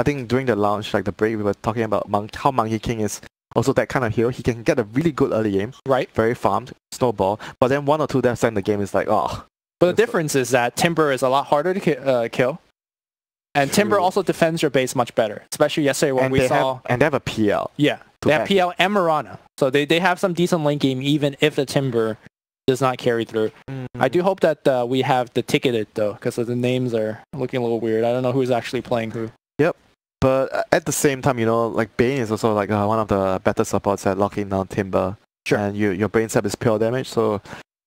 I think during the launch, like the break, we were talking about how Monkey King is also that kind of hero. He can get a really good early game, right? Very farmed, snowball, but then one or two deaths in the game is like, oh. But the difference is that Timber is a lot harder to kill. And Timber also defends your base much better, especially yesterday when we saw... and they have a PL. Yeah, they have PL and Mirana. So they have some decent lane game even if the Timber does not carry through. I do hope that we have the ticketed though, because the names are looking a little weird. I don't know who's actually playing who. Yep. But at the same time, you know, like Bane is also like one of the better supports at locking down Timber. Sure. And your Bane sap is pure damage, so...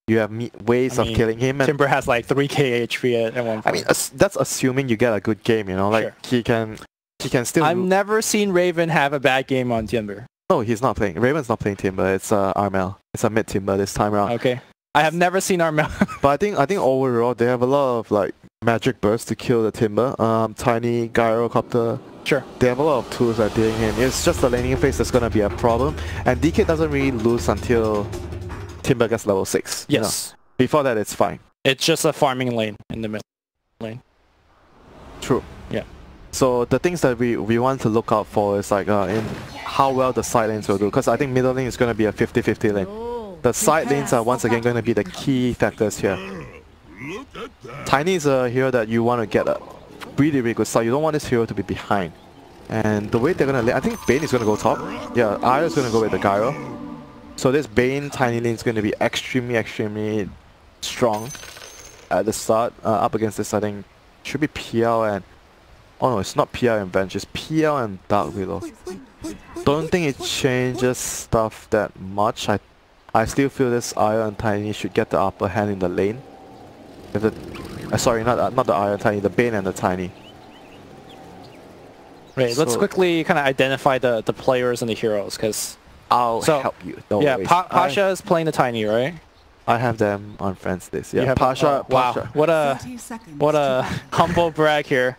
You have ways of killing him. And Timber has like 3k HP at one point. I mean, that's assuming you get a good game, you know? Like, sure. he can still... I've never seen Raven have a bad game on Timber. No, he's not playing. Raven's not playing Timber. It's Armel. It's a mid-Timber this time around. Okay. I have never seen Armel. But I think overall, they have a lot of, like, magic bursts to kill the Timber. Tiny, Gyrocopter. Sure. They have a lot of tools that are dealing him. It's just the laning phase that's going to be a problem. And DK doesn't really lose until... Timber gets level 6. Yes. You know. Before that, it's fine. It's just a farming lane in the middle lane. True. Yeah. So the things that we want to look out for is like in how well the side lanes will do. Because I think middle lane is going to be a 50-50 lane. The side lanes are once again going to be the key factors here. Tiny is a hero that you want to get a really, really good start. You don't want this hero to be behind. And the way they're going to lane, I think Bane is going to go top. Yeah, Arrow is going to go with the Gyro. So this Bane Tiny lane is going to be extremely, extremely strong at the start. Up against this, I think, should be PL and... Oh no, it's not PL and Venge, it's PL and Dark Willow. Don't think it changes stuff that much. I still feel this Iron and Tiny should get the upper hand in the lane. If the, sorry, not the Iron Tiny, the Bane and the Tiny. Right, so, let's quickly kind of identify the players and the heroes, because... I'll help you. Yeah, Pasha is playing the Tiny, right? I have them on friends list. Yeah, Pasha. Wow, what a humble brag here.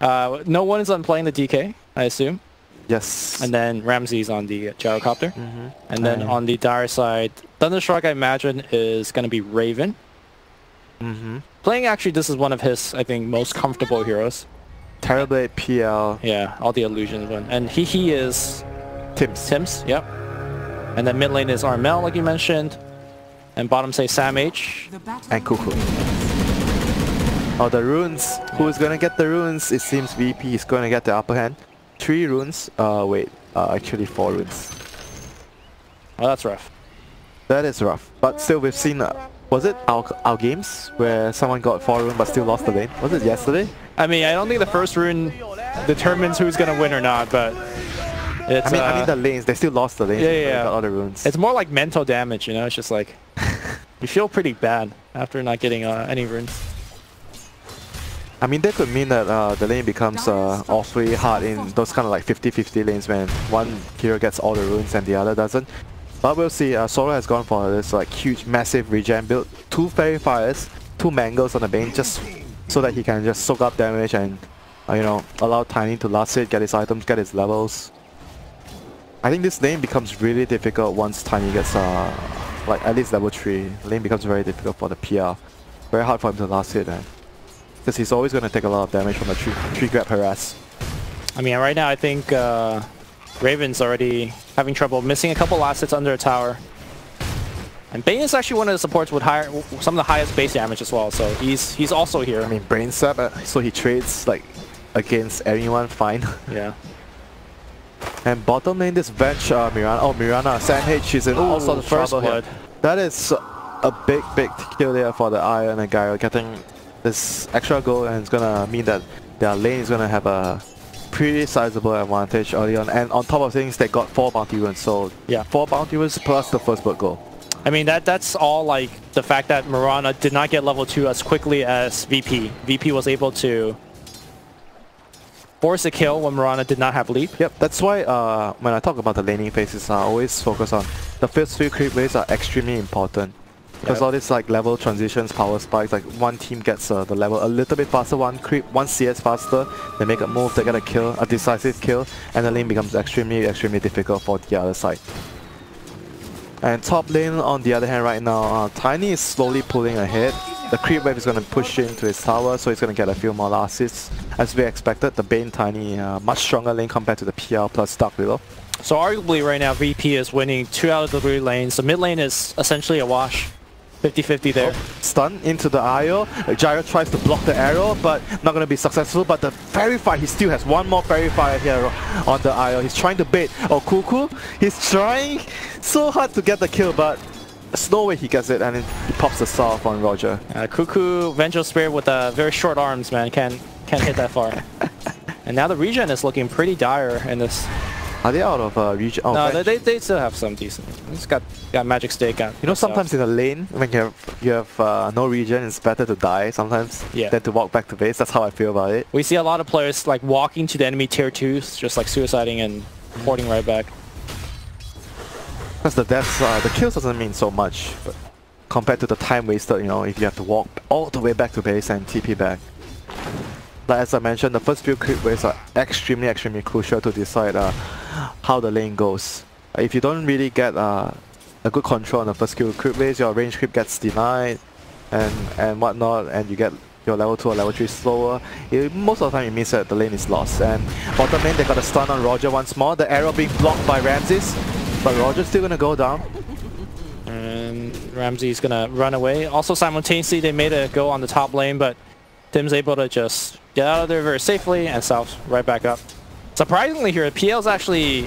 No[o]ne is on playing the DK, I assume. Yes. And then Ramzes on the Gyrocopter. And then on the Dire side, Thunderstruck I imagine is going to be Raven. Playing actually, this is one of his I think most comfortable heroes. Terrorblade PL. Yeah, all the illusions one, and he is Tims. Tims. Yep. And then mid lane is Armel, like you mentioned. And bottom say Sam H. And Kuku. Oh, the runes. Who's gonna get the runes? It seems VP is gonna get the upper hand. 3 runes. Actually 4 runes. Oh, that's rough. That is rough. But still, we've seen... was it our games where someone got 4 runes but still lost the lane? Was it yesterday? I mean, I don't think the first rune determines who's gonna win or not, but... It's, I mean the lanes, they still lost the lanes. Yeah. Got all the runes. It's more like mental damage, you know? It's just like, you feel pretty bad after not getting any runes. I mean, that could mean that the lane becomes awfully hard in those kind of like 50-50 lanes when one hero gets all the runes and the other doesn't. But we'll see, Solo has gone for this like huge, massive regen build. 2 Fairy Fires, 2 Mangoes on the Bane, just so that he can just soak up damage and, you know, allow Tiny to last hit, get his items, get his levels. I think this lane becomes really difficult once Tiny gets like at least level 3. The lane becomes very difficult for the PR. Very hard for him to last hit, man. Because he's always going to take a lot of damage from the tree grab harass. I mean, right now I think Raven's already having trouble missing a couple last hits under a tower. And Bane is actually one of the supports with some of the highest base damage as well, so he's also here. I mean, Brain Sap, so he trades like against anyone fine. Yeah. And bottom lane, this Venge, Mirana. Oh, Mirana, Sam H, she's in all sorts of trouble here. That is a big, big kill there for the Iron and Gyro, getting this extra gold, and it's gonna mean that their lane is gonna have a pretty sizable advantage early on. And on top of things, they got 4 bounty runes, so yeah, 4 bounty runes plus the first blood goal. I mean, that's all like the fact that Mirana did not get level 2 as quickly as VP. VP was able to force a kill when Mirana did not have Leap. Yep, that's why when I talk about the laning phases, I always focus on the first few creep waves are extremely important. Because all these like level transitions, power spikes, like one team gets the level a little bit faster, one creep, one CS faster, they make a move, they get a kill, a decisive kill, and the lane becomes extremely, extremely difficult for the other side. And top lane, on the other hand right now, Tiny is slowly pulling ahead. The creep wave is going to push into his tower, so he's going to get a few more assists. As we expected, the Bane Tiny, much stronger lane compared to the PR plus Dark Willow. So arguably right now, VP is winning 2 out of the 3 lanes. The mid lane is essentially a wash. 50-50 there. Oh, stun into the IO. Gyro tries to block the arrow, but not going to be successful. But the Fairy Fire, he still has one more Fairy Fire here on the IO. He's trying to bait. Oh, Kuku, he's trying so hard to get the kill, but there's no way he gets it, and it pops the saw off on Roger. Kuku, Vengeful Spirit with very short arms, man. Can't hit that far. And now the regen is looking pretty dire in this. Are they out of regen? Oh, no, they still have some decent. It's got magic stake. You know, sometimes in a lane when you have no regen, it's better to die sometimes than to walk back to base. That's how I feel about it. We see a lot of players like walking to the enemy tier 2s, just like suiciding and porting right back. Because the deaths, the kills doesn't mean so much, but compared to the time wasted, you know, if you have to walk all the way back to base and TP back. Like as I mentioned, the first few creep waves are extremely crucial to decide how the lane goes. If you don't really get a good control on the first few creep waves, your range creep gets denied and whatnot, and you get your level 2 or level 3 slower. Most of the time you miss it, the lane is lost. And bottom lane, they got a stun on Roger once more. The arrow being blocked by Ramzes, but Roger's still gonna go down. And Ramzes gonna run away. Also simultaneously, they made a go on the top lane, but Tim's able to just get out of there very safely and south right back up. Surprisingly here, PL's actually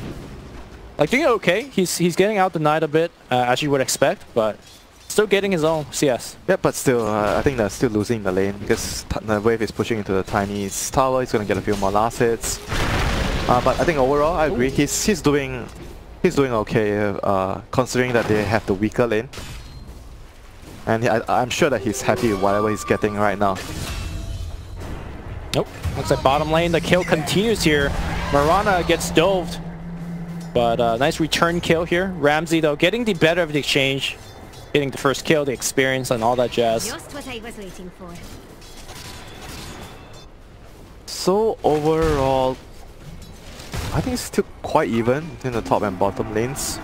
like doing okay. He's getting out denied a bit, as you would expect, but still getting his own CS. Yeah, but still, I think they're still losing the lane because the wave is pushing into the Tiny's tower. He's gonna get a few more last hits, but I think overall, I agree. He's doing okay, considering that they have the weaker lane, and I'm sure that he's happy with whatever he's getting right now. Nope. Looks like bottom lane, the kill continues here. Mirana gets doved, but nice return kill here. Ramsey though getting the better of the exchange, getting the first kill, the experience, and all that jazz. Just what I was waiting for. So overall, I think it's still quite even in the top and bottom lanes.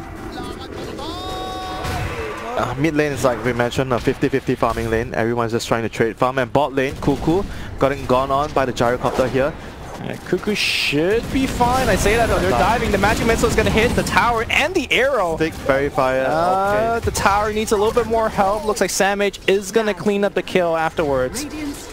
Mid lane is, like we mentioned, a 50-50 farming lane. Everyone's just trying to trade farm. And bot lane, Kuku got gone on by the Gyrocopter here. Kuku should be fine. I say that though, they're diving. The magic missile is going to hit the tower and the arrow. Thick fairy fire. Okay. The tower needs a little bit more help. Looks like Sam H is going to clean up the kill afterwards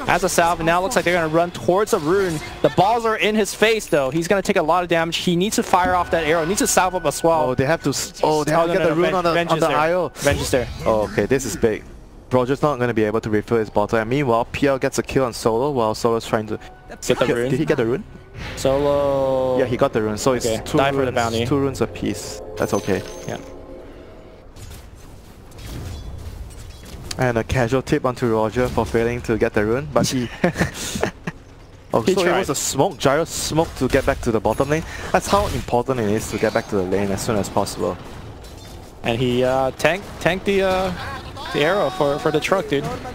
as a salve. And now looks like they're going to run towards a rune. The balls are in his face though. He's going to take a lot of damage. He needs to fire off that arrow. He needs to salve up as well. Oh, they have to. Oh, they have to get the rune on the IO. Vengeance there. Oh, okay, this is big. Roger's not going to be able to refill his bottle, and meanwhile PL gets a kill on Solo while Solo's trying to get the rune. Did he get the rune? Solo... Yeah, he got the rune, so okay. It's two runes apiece. That's okay. Yeah. And a casual tip onto Roger for failing to get the rune, but he... Oh, so it was a smoke, Gyro smoke to get back to the bottom lane. That's how important it is to get back to the lane as soon as possible. And he tanked the arrow for the truck, dude. Looks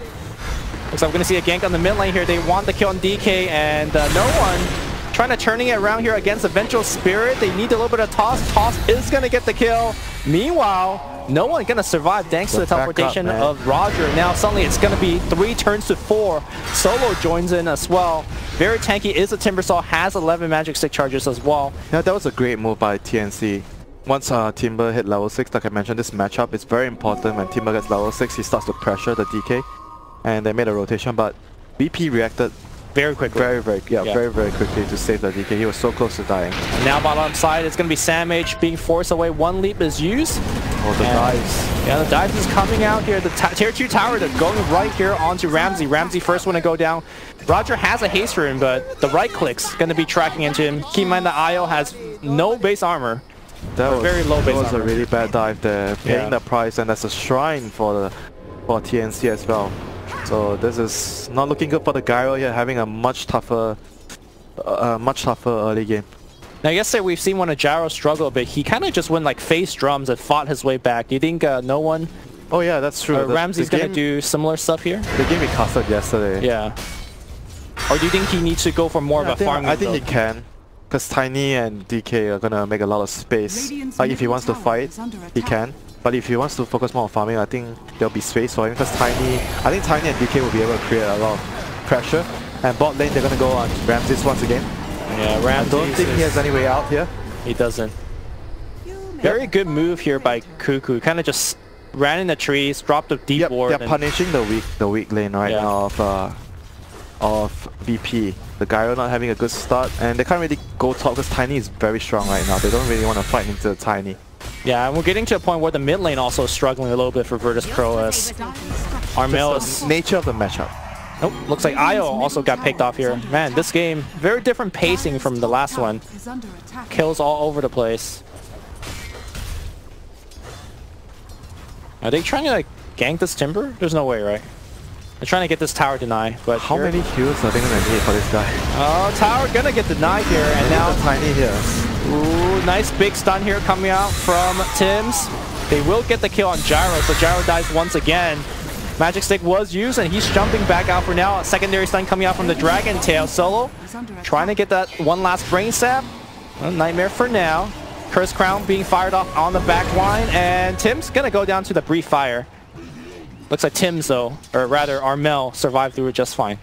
like we're gonna see a gank on the mid lane here. They want the kill on DK, and No[o]ne trying to turning it around here against the Vengeful Spirit. They need a little bit of Toss. Toss is gonna get the kill. Meanwhile, No[o]ne gonna survive thanks to the teleportation of Roger. Now suddenly it's gonna be 3 turns to 4. Solo joins in as well. Very tanky is a Timbersaw, has 11 magic stick charges as well. Now that was a great move by TNC. Once Timber hit level 6, like I mentioned, this matchup is very important. When Timber gets level 6, he starts to pressure the DK, and they made a rotation, but BP reacted very quickly. Very quickly to save the DK. He was so close to dying. And now bottom side, it's going to be Sam H being forced away. One leap is used. Oh, the dives. Yeah, the dives is coming out here. The tier 2 tower, they're going right here onto Ramsey. Ramsey first one to go down. Roger has a haste rune, but the right click's going to be tracking into him. Keep in mind the IO has no base armor. That was a really bad dive there, paying the price, and that's a shrine for TNC as well. So this is not looking good for the Gyro here, having a much tougher early game. Now yesterday we've seen when a Gyro struggle a bit, he kind of just went like face drums and fought his way back. Do you think No[o]ne? Oh yeah, that's true. Ramsey's gonna do similar stuff here. The game we casted yesterday. Yeah. Or do you think he needs to go for more of a farming? I think he can. Because Tiny and DK are gonna make a lot of space. Like if he wants to fight, he can. But if he wants to focus more on farming, I think there'll be space for him. Because I think Tiny and DK will be able to create a lot of pressure. And bot lane, they're gonna go on Ramzes once again. Yeah, Ramzes. I don't think he has any way out here. He doesn't. Very good move here by Kuku. Kind of just ran in the trees, dropped the deep ward. They're punishing the weak lane right now of VP. The Gyro not having a good start, and they can't really go top because Tiny is very strong right now. They don't really want to fight into the Tiny. Yeah, and we're getting to a point where the mid lane also is struggling a little bit for Virtus Pro as Armel is... nature of the matchup. Nope, looks like Io also got picked off here. Man, this game, very different pacing from the last one. Kills all over the place. Are they trying to like gank this Timber? There's no way, right? They're trying to get this tower deny, but how many heals are they gonna need for this guy? Oh, tower gonna get denied here, and now Tiny here. Ooh, nice big stun here coming out from Tims. They will get the kill on Gyro, so Gyro dies once again. Magic Stick was used, and he's jumping back out for now. A secondary stun coming out from the Dragon Tail. Solo trying to get that one last brain sap. Well, nightmare for now. Curse Crown being fired off on the back line, and Tims gonna go down to the brief fire. Looks like Tims though, or rather Armel, survived through it just fine.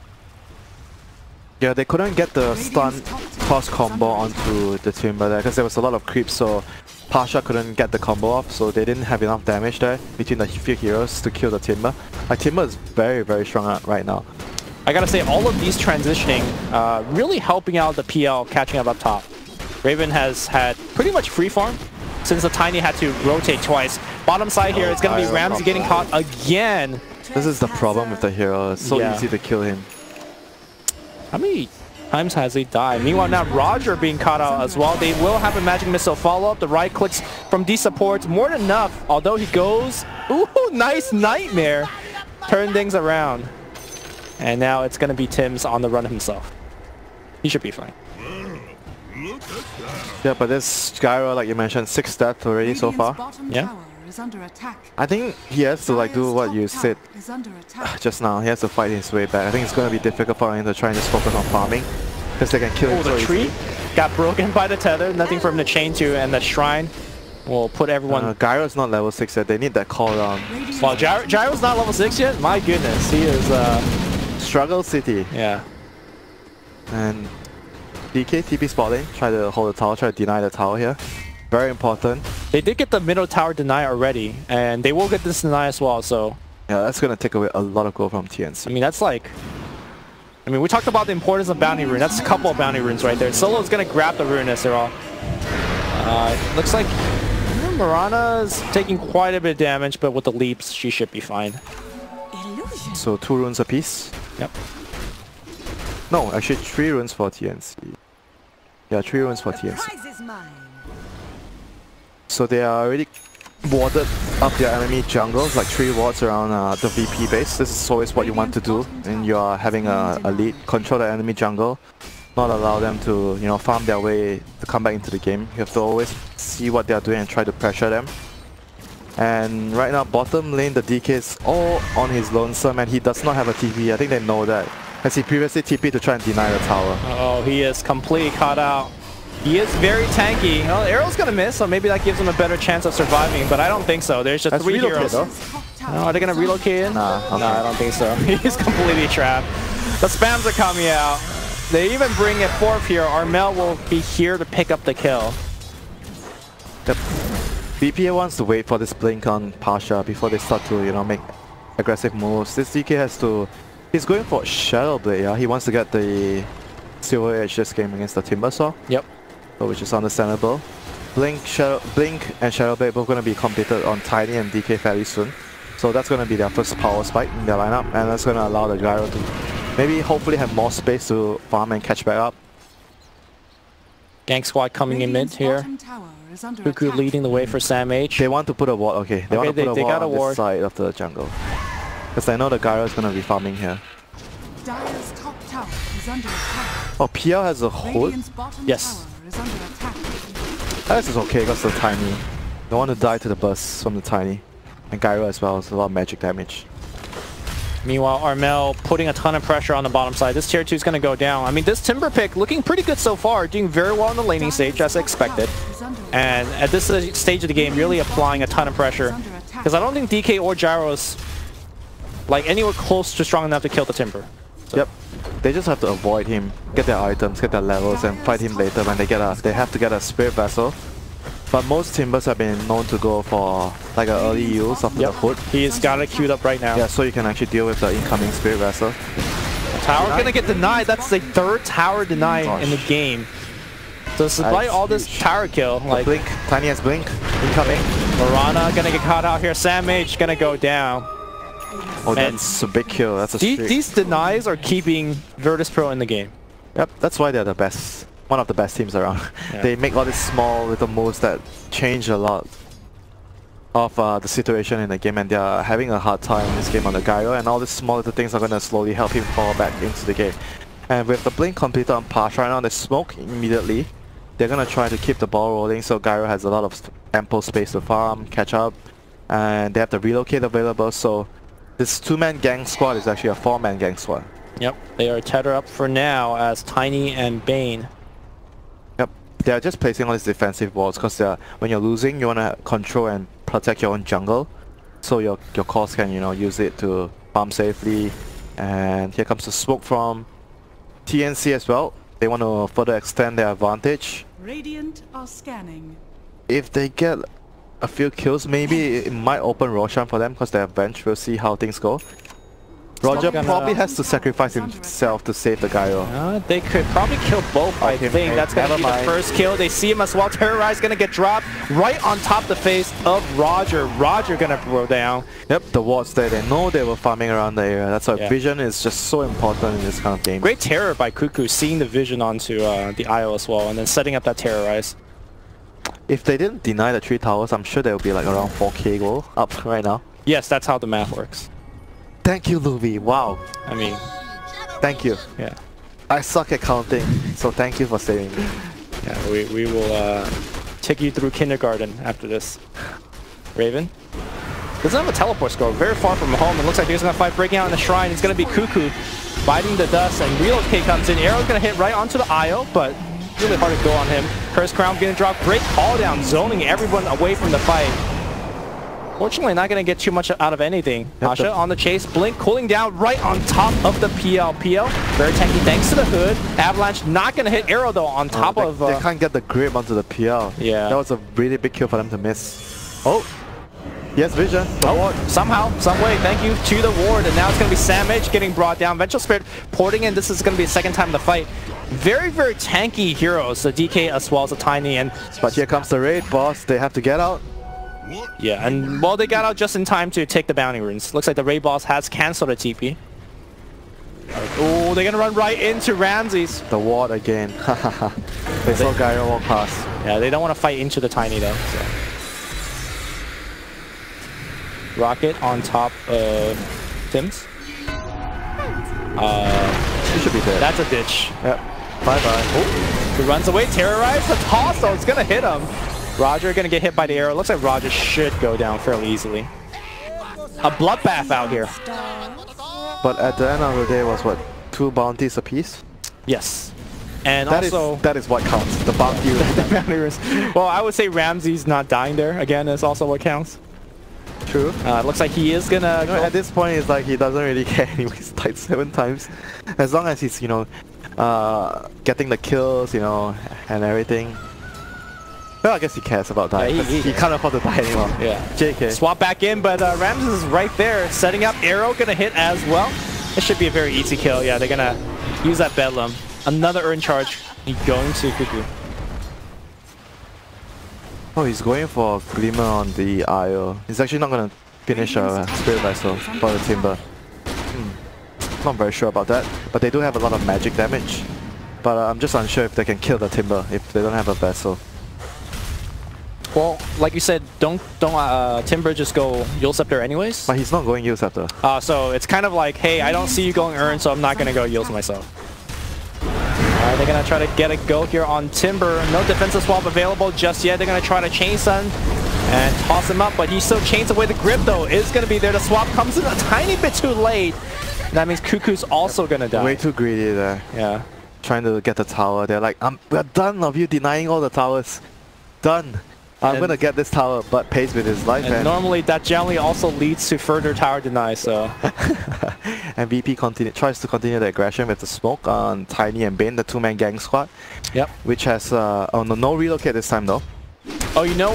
Yeah, they couldn't get the stun toss combo onto the Timber there because there was a lot of creeps, so Pasha couldn't get the combo off, so they didn't have enough damage there between the few heroes to kill the Timber. Like, Timber is very, very strong out right now. I gotta say, all of these transitioning, really helping out the PL catching up top. Raven has had pretty much free farm since the Tiny had to rotate twice. Bottom side here, it's going to be Ramsey getting caught again. This is the problem with the hero. It's so easy to kill him. How many times has he died? Meanwhile, now Roger being caught out as well. They will have a magic missile follow-up. The right clicks from D supports. More than enough, although he goes... Ooh, nice nightmare. Turn things around. And now it's going to be Tims on the run himself. He should be fine. Yeah, but this Gyro, like you mentioned, 6 deaths already so far. Yeah. I think he has to like do what you said just now. He has to fight his way back. I think it's going to be difficult for him to try and just focus on farming because they can kill him so easily. The tree got broken by the tether. Nothing for him to chain to, and the shrine will put everyone... Gyro's not level 6 yet. They need that call down. Well, Gyro's not level 6 yet? My goodness. He is... Struggle City. Yeah. And... DK TP spot lane, try to hold the tower, try to deny the tower here. Very important. They did get the middle tower deny already, and they will get this deny as well, so... Yeah, that's gonna take away a lot of gold from TNC. I mean, that's like... I mean, we talked about the importance of Bounty Rune. That's a couple of Bounty Runes right there. Solo's gonna grab the Rune as they're all... looks like... Mirana's taking quite a bit of damage, but with the leaps, she should be fine. So 2 runes apiece. Yep. No, actually 3 runes for TNC. Yeah, 3 runes for TNC. So they are already warded up their enemy jungles, like 3 wards around the VP base. This is always what you want to do when you are having a lead. Control the enemy jungle, not allow them to, you know, farm their way to come back into the game. You have to always see what they are doing and try to pressure them. And right now, bottom lane, the DK is all on his lonesome, and he does not have a TP. I think they know that. As he previously TP'd to try and deny the tower. Uh oh, he is completely caught out. He is very tanky. Well, Arrow's gonna miss, so maybe that gives him a better chance of surviving, but I don't think so. There's just that's 3 heroes. Though. No, are they gonna relocate in? Nah, okay. No, I don't think so. He's completely trapped. The spams are coming out. They even bring it forth here. Armel will be here to pick up the kill. The BPA wants to wait for this blink on Pasha before they start to, you know, make aggressive moves. This DK has to... He's going for Shadow Blade, yeah? He wants to get the Silver Edge this game against the Timbersaw. Yep. Which is understandable. Blink and Shadow Blade both going to be completed on Tiny and DK fairly soon. So that's going to be their first power spike in their lineup, and that's going to allow the Gyro to maybe hopefully have more space to farm and catch back up. Gank squad coming in mid here. Kuku leading the way for Sam H. They want to put a ward, okay. They want to put a ward on this side of the jungle. Because I know the Gyro is going to be farming here. Dire's top tower is under attack. Oh, PL has a hold? Yes. This is okay because the Tiny. Don't want to die to the burst from the Tiny. And Gyro as well, it's a lot of magic damage. Meanwhile, Armel putting a ton of pressure on the bottom side. This tier 2 is going to go down. I mean, this Timber pick looking pretty good so far, doing very well in the laning stage as expected. And at this stage of the game, really applying a ton of pressure. Because I don't think DK or Gyro is like anywhere close to strong enough to kill the Timber. So. Yep. They just have to avoid him, get their items, get their levels, and fight him later when they get a, they have to get a Spirit Vessel. But most Timbers have been known to go for like an early use after the hood. He's got it queued up right now. Yeah, so you can actually deal with the incoming Spirit Vessel. Tower gonna get denied. That's the third tower denied in the game. So despite all this tower kill, like blink, Tiny has blink, incoming. Mirana gonna get caught out here. Sam H gonna go down. Oh, and that's a big kill. That's a streak. These denies are keeping Virtus Pro in the game. Yep, that's why they're the best. One of the best teams around. Yeah. They make all these small little moves that change a lot of the situation in the game, and they're having a hard time in this game on the Gyro, and all these small little things are going to slowly help him fall back into the game. And with the blink completed on Pasha right now, they smoke immediately. They're going to try to keep the ball rolling, so Gyro has a lot of ample space to farm, catch up, and they have the relocate available, so this 2-man gang squad is actually a 4-man gang squad. Yep, they are tethered up for now as Tiny and Bane. They're just placing all these defensive walls because when you're losing, you want to control and protect your own jungle, so your cores can, you know, use it to farm safely. And here comes the smoke from TNC as well. They want to further extend their advantage. Radiant are scanning. If they get a few kills, maybe it might open Roshan for them because they have bench. We'll see how things go. Roger probably has to sacrifice himself to save the Gyro. They could probably kill both, I think. That's going to be the first kill. They see him as well. Terrorize going to get dropped right on top the face of Roger. Roger going to go down. Yep, the wards there. They know they were farming around the area. That's why vision is just so important in this kind of game. Great terror by Kuku, seeing the vision onto the IO as well, and then setting up that Terrorize. If they didn't deny the 3 towers, I'm sure they would be like around 4k goal up right now. Yes, that's how the math works. Thank you, Luby. Wow. I mean, thank you. Yeah. I suck at counting, so thank you for saving me. Yeah, we will take you through kindergarten after this. Raven doesn't have a teleport score. Very far from home. It looks like he's gonna fight breaking out in the shrine. It's gonna be Kuku biting the dust, and relocate comes in. Arrow's gonna hit right onto the IO, but really hard to go on him. Curse Crown gonna drop. Great all down, zoning everyone away from the fight. Fortunately, not going to get too much out of anything. Pasha on the chase, blink, cooling down right on top of the PL. PL, very tanky thanks to the hood. Avalanche not going to hit Arrow though on top of... they can't get the grip onto the PL. Yeah. That was a really big kill for them to miss. Oh! Yes, vision. Somehow, some way, thank you to the ward. And now it's going to be Sam H getting brought down. Vengeful Spirit porting in. This is going to be the second time in the fight. Very, very tanky heroes. The DK as well as the Tiny. But here comes the raid boss. They have to get out. Yeah, and well, they got out just in time to take the bounty runes. Looks like the raid boss has cancelled the TP. Oh, they're gonna run right into Ramzes. The ward again. They saw Gyro walk past. Yeah, they don't want to fight into the Tiny though. So. Rocket on top of Tim's. She should be dead. That's a ditch. Yep. Bye bye. Oh, he runs away. Terrorize the toss though. It's gonna hit him. Roger gonna get hit by the arrow. Looks like Roger should go down fairly easily. A bloodbath out here. But at the end of the day was what? 2 bounties apiece? Yes. And that also... That is what counts. The bounty runes. Well, I would say Ramsey's not dying there. Again, is also what counts. True. Looks like he is gonna... go. At this point, it's like he doesn't really care anyways. Died 7 times. As long as he's, you know, getting the kills, you know, and everything. Well, I guess he cares about dying. Yeah, he can't afford to die anymore. Yeah. JK. Swap back in, but Ramzes is right there, setting up. Arrow gonna hit as well. It should be a very easy kill. Yeah, they're gonna use that Bedlam. Another Urn Charge. He's going to Kuku. Oh, he's going for Glimmer on the IO. He's actually not gonna finish a Spirit Vessel for the Timber. Not very sure about that, but they do have a lot of magic damage. But I'm just unsure if they can kill the Timber if they don't have a Vessel. Well, like you said, don't Timber just go Yule Scepter anyways. But he's not going Yule Scepter. So it's kind of like, hey, I don't see you going Urn, so I'm not gonna go Yules myself. Alright, they're gonna try to get a go here on Timber. No defensive swap available just yet. They're gonna try to chain stun. and toss him up, but he still chains away the grip though. Is going to be there. The swap comes in a tiny bit too late. And that means Kuku's also going to die. Way too greedy there. Yeah. Trying to get the tower. They're like, we're done of you denying all the towers. Done. I'm going to get this tower, but pays with his life. And normally that generally also leads to further tower deny, so... and VP tries to continue the aggression with the smoke on Tiny and Bane, the two-man gang squad. Yep. Which has... oh, no relocate this time, though. Oh, you know,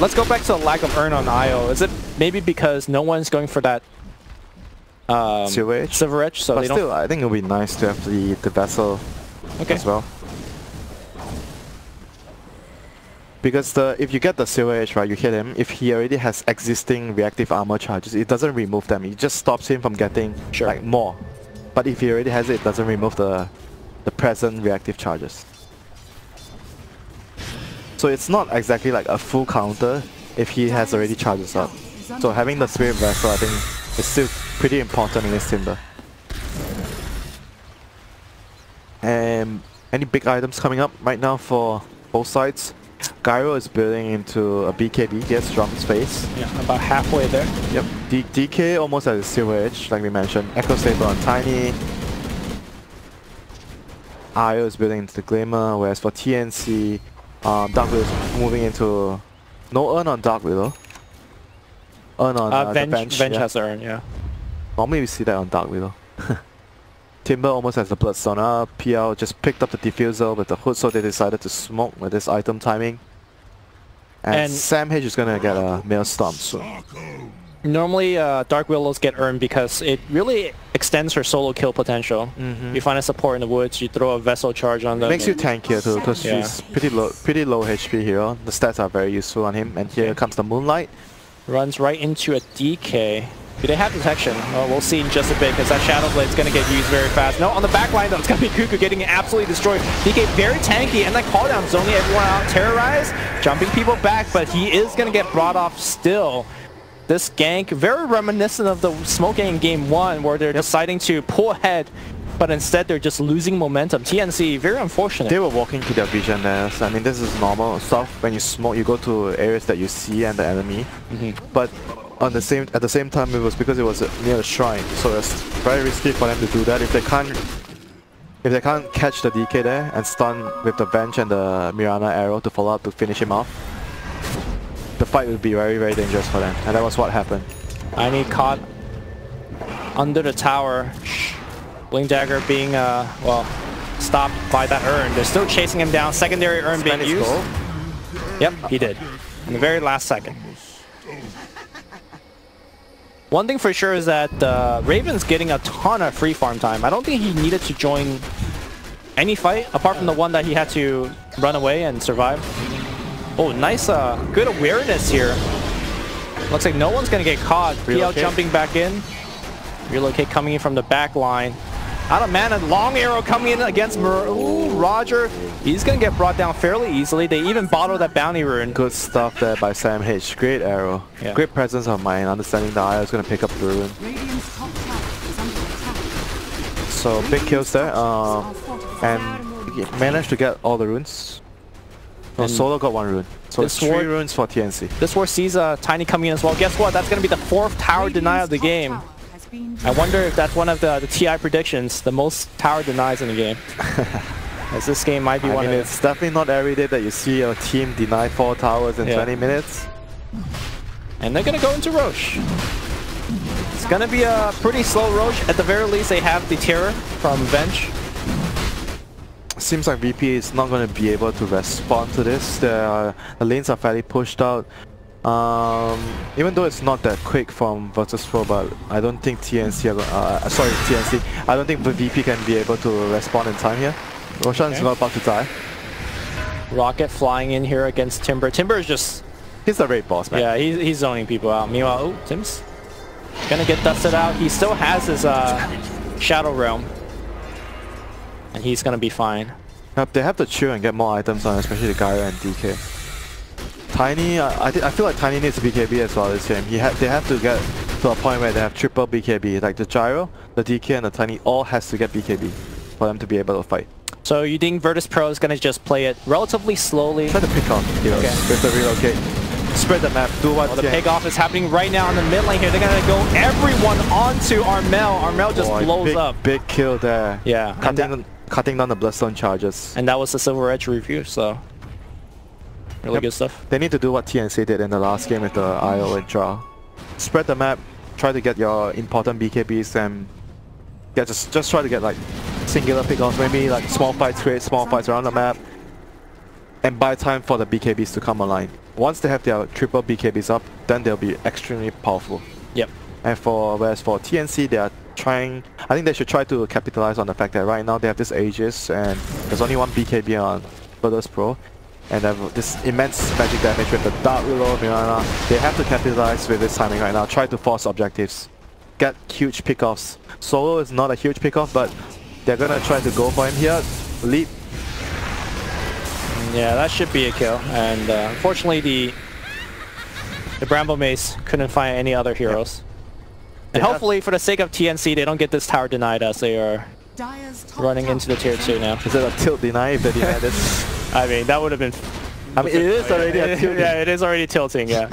let's go back to the lack of Urn on IO. Is it maybe because no one's going for that... Silver Edge? Silver Edge, so but they still, I think it would be nice to have the vessel as well. Because if you get the Silver Edge, right, you hit him, if he already has existing reactive armor charges, it doesn't remove them. It just stops him from getting like more. But if he already has it, it doesn't remove the present reactive charges. So it's not exactly like a full counter if he has already charges up. So having the Spirit Vessel, I think, is still pretty important in this Timber. And any big items coming up right now for both sides? Gyro is building into a BKB, gets Drum's face. Yeah, about halfway there. Yep. DK almost at the Silver Edge, like we mentioned. Echo Saber on Tiny. Arrow is building into the Glimmer, whereas for TNC, Dark Willow is moving into... No Urn on Dark Willow. Urn on Venge. Venge has the Urn, yeah. Normally we see that on Dark Willow. Timber almost has the Bloodstone up. PL just picked up the Diffuser with the Hood, so they decided to smoke with this item timing. And Sam H is gonna get a Mail Stomp soon. Normally Dark Willows get Urn because it really extends her solo kill potential. You find a support in the woods, you throw a Vessel Charge on them. It makes you tankier too, because she's pretty low HP here. The stats are very useful on him. And here comes the Moonlight. Runs right into a DK. Do they have detection? Well, we'll see in just a bit, because that Shadow Blade's going to get used very fast. No, on the back line, though, it's going to be Kuku getting absolutely destroyed. DK very tanky, and that cooldown zoning everyone out. Terrorize, jumping people back, but he is going to get brought off still. This gank, very reminiscent of the smoke gank in Game 1, where they're deciding to pull ahead, but instead they're just losing momentum. TNC, very unfortunate. They were walking to their vision there. So, I mean, this is normal stuff. When you smoke, you go to areas that you see and the enemy. But... At the same time, it was because it was near the shrine, so it's very risky for them to do that. If they can't catch the DK there and stun with the Venge and the Mirana arrow to follow up to finish him off, the fight would be very, very dangerous for them, and that was what happened. I need caught under the tower. Blink Dagger being well stopped by that Urn. They're still chasing him down. Secondary Urn being used. Goal. Yep, he did in the very last second. One thing for sure is that Raven's getting a ton of free farm time. I don't think he needed to join any fight, apart from the one that he had to run away and survive. Oh, nice, good awareness here. Looks like no one's going to get caught. PL jumping back in. Relocate coming in from the back line. Out of mana, long arrow coming in against Roger. He's going to get brought down fairly easily. They even bottled that bounty rune. Good stuff there by Sam H. Great arrow. Yeah. Great presence of mind. Understanding the IO is going to pick up the rune. So big kills there. And managed to get all the runes. No, Solo got one rune. So it's 3 runes for TNC. This war sees Tiny coming in as well. Guess what? That's going to be the 4th tower deny of the game. I wonder if that's one of the TI predictions, the most tower denies in the game. As this game might be one of it's definitely not every day that you see a team deny 4 towers in 20 minutes. And they're going to go into Roche. It's going to be a pretty slow Roche. At the very least, they have the Terror from Venge. Seems like VP is not going to be able to respond to this. The lanes are fairly pushed out. Even though it's not that quick from Virtus Pro, but I don't think I don't think VP can be able to respond in time here. Roshan's not about to die. Rocket flying in here against Timber. Timber is just... He's the raid boss, man. Yeah, he's zoning people out. Meanwhile, oh, Tim's gonna get dusted out. He still has his Shadow Realm. And he's gonna be fine. Yep, they have to chill and get more items on, especially the Gyro and DK. Tiny, I feel like Tiny needs a BKB as well this game. They have to get to a point where they have triple BKB. Like the Gyro, the DK, and the Tiny all has to get BKB for them to be able to fight. So you think Virtus Pro is going to just play it relatively slowly? Try to pick off with the relocate. Spread the map. Do what? Oh, the pig off is happening right now in the mid lane here. They're gonna go everyone onto Armel. Armel just blows up. Big kill there. Yeah. Cutting down the bloodstone charges. And that was the Silver Edge review, so really good stuff. They need to do what TNC did in the last game with the IO and draw. Spread the map. Try to get your important BKBs and yeah, just try to get like singular pickoffs, maybe like small fights, create small fights around the map, and buy time for the BKBs to come online. Once they have their triple BKBs up, then they'll be extremely powerful. Yep. And whereas for TNC, they are trying. I think they should try to capitalize on the fact that right now they have this Aegis and there's only one BKB on Virtus Pro, and they have this immense magic damage with the Dark Willow, Mirana. They have to capitalize with this timing right now. Try to force objectives, get huge pickoffs. Solo is not a huge pickoff, but they're gonna try to go for him here. Leap. Yeah, that should be a kill. And unfortunately, the Bramble Mace couldn't find any other heroes. Yep. And hopefully, for the sake of TNC, they don't get this tower denied as they are running into the tier 2 now. Is it a tilt deny if they deny this? I mean, that would have been... I mean, it is already a tilt. Yeah, it is already tilting, yeah.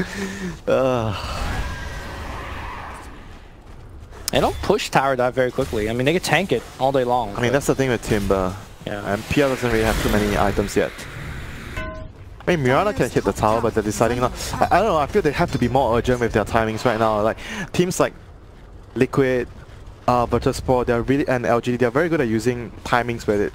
They don't push tower dive very quickly. I mean, they can tank it all day long. I mean, that's the thing with Timber. Yeah. And PR doesn't really have too many items yet. I mean, Mirana can hit the tower, but they're deciding not... I don't know, I feel they have to be more urgent with their timings right now. Like, teams like... Liquid, Virtus Pro, they're really, and LG, they're very good at using timings with it.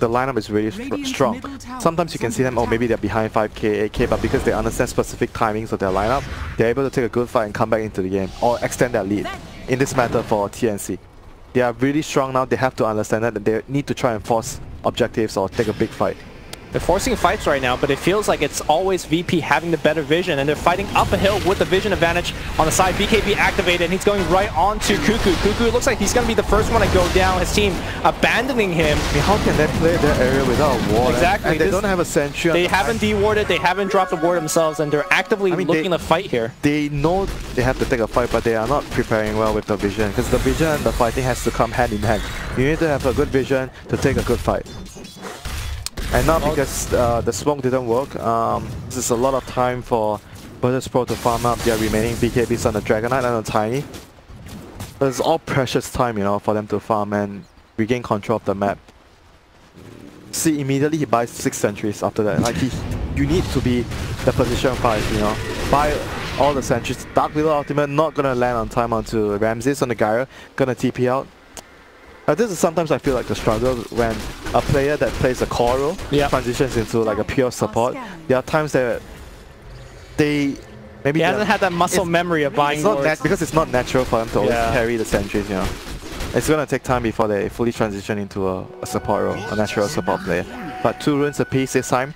The lineup is really strong. Sometimes you can see them, oh, maybe they're behind 5k, 8k, but because they understand specific timings of their lineup, they're able to take a good fight and come back into the game, or extend their lead, in this matter for TNC. They are really strong now, they have to understand that, and they need to try and force objectives or take a big fight. They're forcing fights right now, but it feels like it's always VP having the better vision, and they're fighting up a hill with the vision advantage on the side. BKB activated, and he's going right on to Kuku. Kuku looks like he's going to be the first one to go down, his team abandoning him. I mean, how can they play their area without a ward? Exactly. And they don't have a sentry. They haven't dewarded, they haven't dropped a ward themselves, and they're actively looking to fight here. They know they have to take a fight, but they are not preparing well with the vision, because the vision and the fighting has to come hand in hand. You need to have a good vision to take a good fight. And now because the smoke didn't work, this is a lot of time for Virtus Pro to farm up their remaining BKBs on the Dragon Knight and on Tiny. But it's all precious time, you know, for them to farm and regain control of the map. See, immediately he buys 6 sentries after that. Like, you need to be the position 5, you know. Buy all the sentries. Dark Willow ultimate not gonna land on time onto Ramzes on the Gyro, gonna TP out. This is sometimes I feel like the struggle when a player that plays a core role transitions into like a pure support. There are times that they maybe he hasn't had that muscle memory of buying wards. Because it's not natural for them to always carry the sentries, you know. It's gonna take time before they fully transition into a support role, a natural support player. But 2 runes apiece this time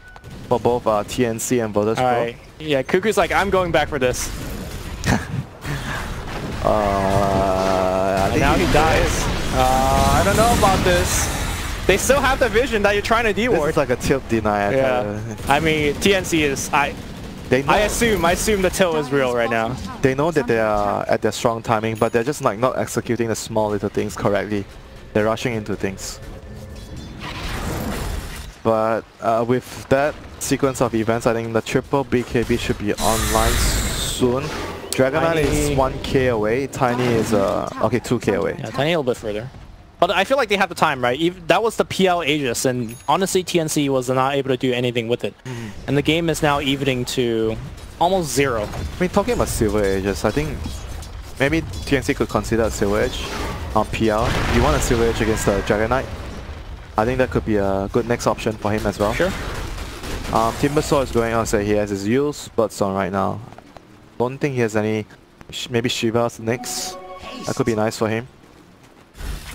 for both TNC and Virtus Pro. Right. Yeah, Kuku's like, I'm going back for this. And now he dies. I don't know about this. They still have the vision that you're trying to deward. It's like a tilt deny. Yeah. I mean, TNC is... I assume the tilt is real right now. They know that they are at their strong timing, but they're just like not executing the small little things correctly. They're rushing into things. But with that sequence of events, I think the triple BKB should be online soon. Dragon Knight is 1k away, Tiny is, okay, 2k away. Yeah, Tiny a little bit further. But I feel like they have the time, right? Even, that was the PL Aegis, and honestly, TNC was not able to do anything with it. And the game is now evening to almost 0. I mean, talking about Silver Aegis, I think maybe TNC could consider a Silver Edge on PL. You want a Silver Edge against the Dragon Knight? I think that could be a good next option for him as well. Sure. Timbersaw is going on, so he has his Yule's Bloodstone right now. Don't think he has any. Maybe Shiva's next. That could be nice for him.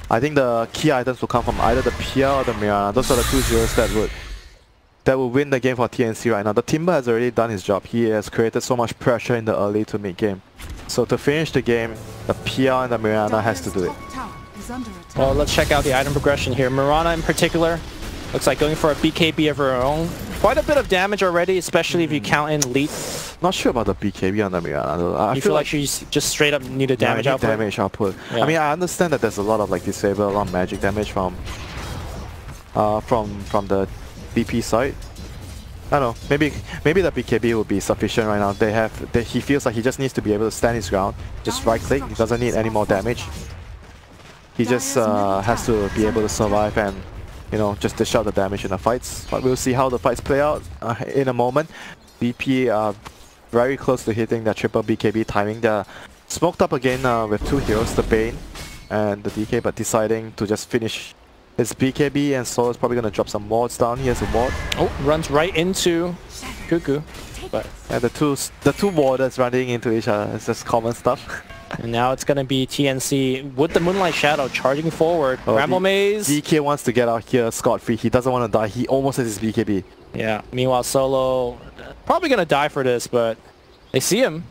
I think the key items will come from either the Pia or the Mirana. Those are the 2 zeros that would win the game for TNC right now. The Timber has already done his job. He has created so much pressure in the early to mid game. So to finish the game, the Pia and the Mirana has to do it. Well, let's check out the item progression here. Mirana in particular looks like going for a BKB of her own. Quite a bit of damage already, especially if you count in Leap. Not sure about the BKB on the Mirana though. I feel like she just straight up needed damage output. Damage output. Yeah. I mean, I understand that there's a lot of like disable, a lot of magic damage from the DP side. I don't know. Maybe the BKB will be sufficient right now. They have. He feels like he just needs to be able to stand his ground. Just right click. He doesn't need any more damage. He just has to be able to survive and, you know, just dish out the damage in the fights. But we'll see how the fights play out in a moment. BP are very close to hitting that triple BKB timing. They're smoked up again with two heroes, the Bane and the DK, but deciding to just finish his BKB, and Solo's probably going to drop some wards down. He has a ward. Oh, runs right into Kuku. But yeah, the two warders running into each other. It's just common stuff. And now it's going to be TNC with the Moonlight Shadow charging forward. Oh, Ramble Maze. DK wants to get out here scot-free. He doesn't want to die. He almost has his BKB. Yeah. Meanwhile, Solo probably going to die for this, but they see him.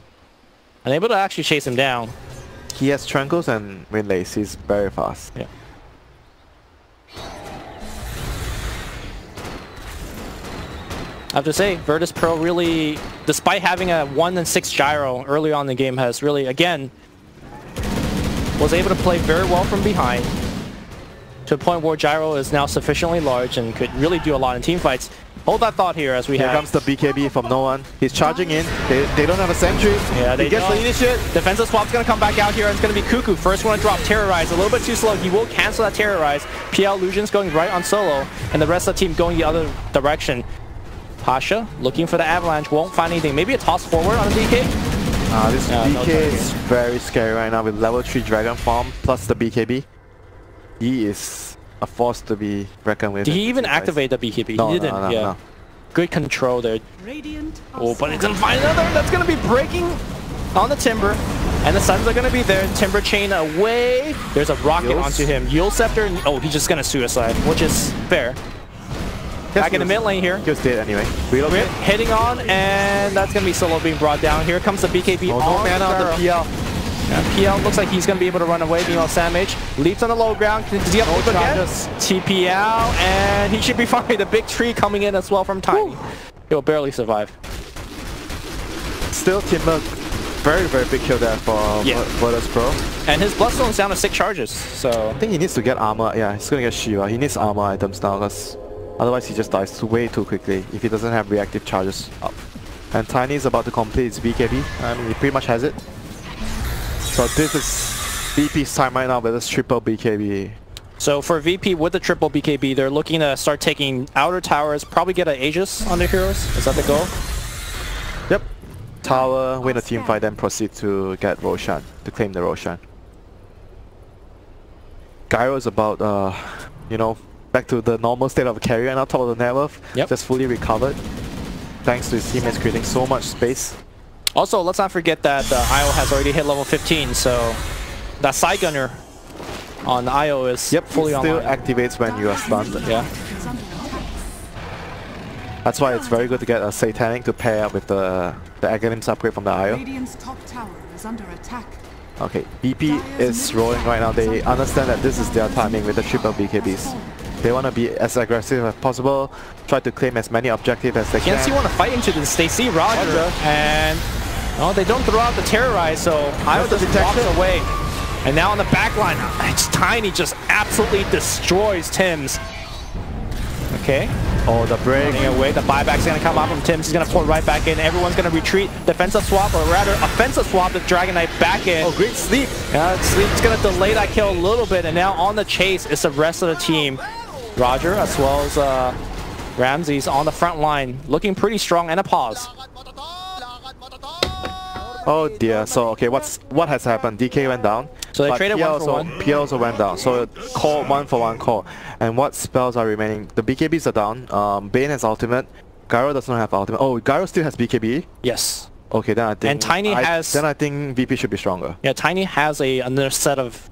Unable to actually chase him down. He has Trankles and Wind Lace. He's very fast. Yeah. I have to say, Virtus Pro really, despite having a 1-6 gyro early on in the game, has really, again, was able to play very well from behind to a point where gyro is now sufficiently large and could really do a lot in teamfights. Hold that thought here as we Here comes the BKB from No[o]ne. He's charging in. They don't have a sentry. Yeah, they gets the initiate. Defensive swap's going to come back out here, and it's going to be Kuku. First one to drop Terrorize. A little bit too slow. He will cancel that Terrorize. PL Illusion's going right on Solo, and the rest of the team going the other direction. Pasha looking for the avalanche, won't find anything. Maybe a toss forward on the DK? This DK is very scary right now with level 3 Dragon Farm plus the BKB. He is a force to be reckoned with. Did he even activate the BKB? No, he didn't. No. Good control there. Oh, but it's going to find another. That's going to be breaking on the Timber. And the Suns are going to be there. Timber chain away. There's a rocket onto him. Yule Scepter. Oh, he's just going to suicide, which is fair. Back in the mid lane here. He was dead anyway. We're hitting on, and that's going to be Solo being brought down. Here comes the BKB on mana on the PL. Yeah. PL looks like he's going to be able to run away. Meanwhile, Sam H leaps on the low ground. Does he have ult again? TP out, and he should be fine. The big tree coming in as well from Tiny. He'll barely survive. Still Timber, very, very big kill there for Virtus Pro. And his Bloodstone's down to 6 charges, so... I think he needs to get armor. Yeah, he's going to get Shiva. He needs armor items now. That's... Otherwise he just dies way too quickly if he doesn't have reactive charges up. And Tiny is about to complete his BKB. I mean, he pretty much has it. So this is VP's time right now with this triple BKB. So for VP with the triple BKB, they're looking to start taking outer towers, probably get an Aegis on their heroes. Is that the goal? Yep. Tower, win a team fight, then proceed to get Roshan, to claim the Roshan. Gyro is about, you know, back to the normal state of a carry right now, top of the net worth. Yep. Just fully recovered, thanks to his teammates creating so much space. Also, let's not forget that IO has already hit level 15, so that side gunner on IO is fully online. Still activates when you are stunned. Yeah. That's why it's very good to get a Satanic to pair up with the Aghanim's upgrade from the IO. Radiant's top tower is under attack. Okay, BP is rolling right now. They understand that this is their timing with the triple BKBs. They want to be as aggressive as possible, try to claim as many objectives as they can. TNC want to fight into this. They see Roger, and they don't throw out the Terrorize, so IO just walks away. And now on the back line, it's Tiny just absolutely destroys Tim's. Okay. Oh, the break. Running away. The buyback's going to come out from Tim's. He's going to pull right back in. Everyone's going to retreat. Defensive swap, or rather, offensive swap, the Dragon Knight back in. Oh, great sleep. Yeah, sleep's going to delay that kill a little bit, and now on the chase, it's the rest of the team. Roger as well as Ramzes on the front line, looking pretty strong, and a pause. Oh dear, so okay, what has happened? DK went down. So they traded one for one. PL also went down, so call 1-for-1 call. And what spells are remaining? The BKBs are down, Bane has ultimate, Gyro does not have ultimate. Oh, Gyro still has BKB? Yes. Okay, then I think... And Tiny has... Then I think VP should be stronger. Yeah, Tiny has another set of